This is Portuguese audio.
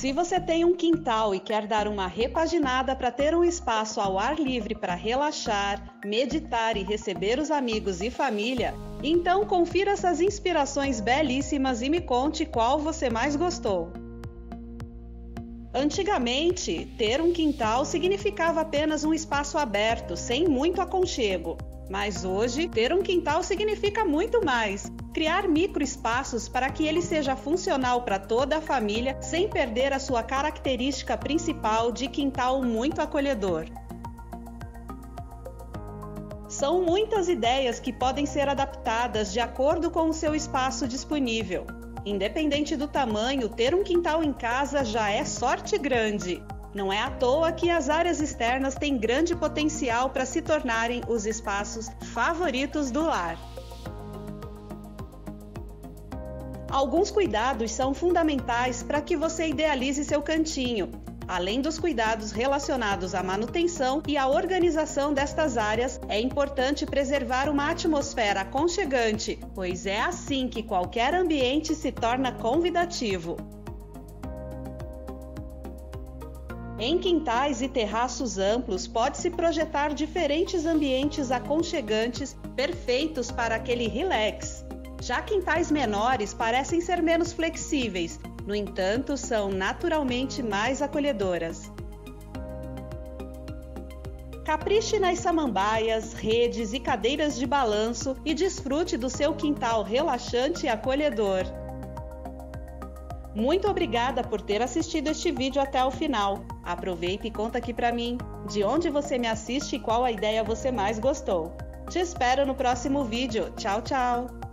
Se você tem um quintal e quer dar uma repaginada para ter um espaço ao ar livre para relaxar, meditar e receber os amigos e família, então confira essas inspirações belíssimas e me conte qual você mais gostou. Antigamente, ter um quintal significava apenas um espaço aberto, sem muito aconchego. Mas hoje, ter um quintal significa muito mais. Criar microespaços para que ele seja funcional para toda a família, sem perder a sua característica principal de quintal muito acolhedor. São muitas ideias que podem ser adaptadas de acordo com o seu espaço disponível. Independente do tamanho, ter um quintal em casa já é sorte grande. Não é à toa que as áreas externas têm grande potencial para se tornarem os espaços favoritos do lar. Alguns cuidados são fundamentais para que você idealize seu cantinho, além dos cuidados relacionados à manutenção e à organização destas áreas, é importante preservar uma atmosfera aconchegante, pois é assim que qualquer ambiente se torna convidativo. Em quintais e terraços amplos, pode-se projetar diferentes ambientes aconchegantes, perfeitos para aquele relax. Já quintais menores parecem ser menos flexíveis, no entanto, são naturalmente mais acolhedoras. Capriche nas samambaias, redes e cadeiras de balanço e desfrute do seu quintal relaxante e acolhedor. Muito obrigada por ter assistido este vídeo até o final. Aproveita e conta aqui pra mim de onde você me assiste e qual a ideia você mais gostou. Te espero no próximo vídeo. Tchau, tchau!